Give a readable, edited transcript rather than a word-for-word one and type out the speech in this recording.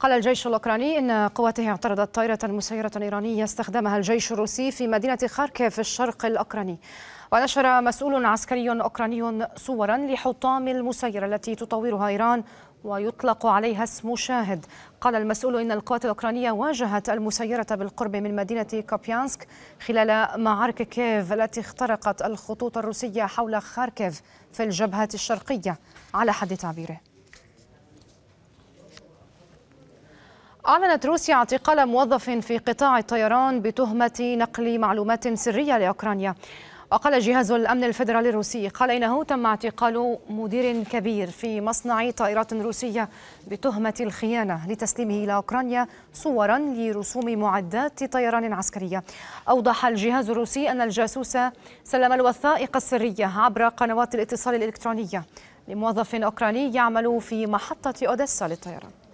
قال الجيش الأوكراني إن قواته اعترضت طائرة مسيرة إيرانية استخدمها الجيش الروسي في مدينة خاركيف في الشرق الأوكراني. ونشر مسؤول عسكري أوكراني صورا لحطام المسيرة التي تطورها إيران ويطلق عليها اسم شاهد. قال المسؤول إن القوات الأوكرانية واجهت المسيرة بالقرب من مدينة كوبيانسك خلال معارك كييف التي اخترقت الخطوط الروسية حول خاركيف في الجبهة الشرقية على حد تعبيره. أعلنت روسيا اعتقال موظف في قطاع الطيران بتهمة نقل معلومات سرية لأوكرانيا. وقال جهاز الأمن الفيدرالي الروسي إنه تم اعتقال مدير كبير في مصنع طائرات روسية بتهمة الخيانة لتسليمه إلى أوكرانيا صورا لرسوم معدات طيران عسكرية. أوضح الجهاز الروسي أن الجاسوس سلم الوثائق السرية عبر قنوات الاتصال الإلكترونية لموظف أوكراني يعمل في محطة أوديسا للطيران.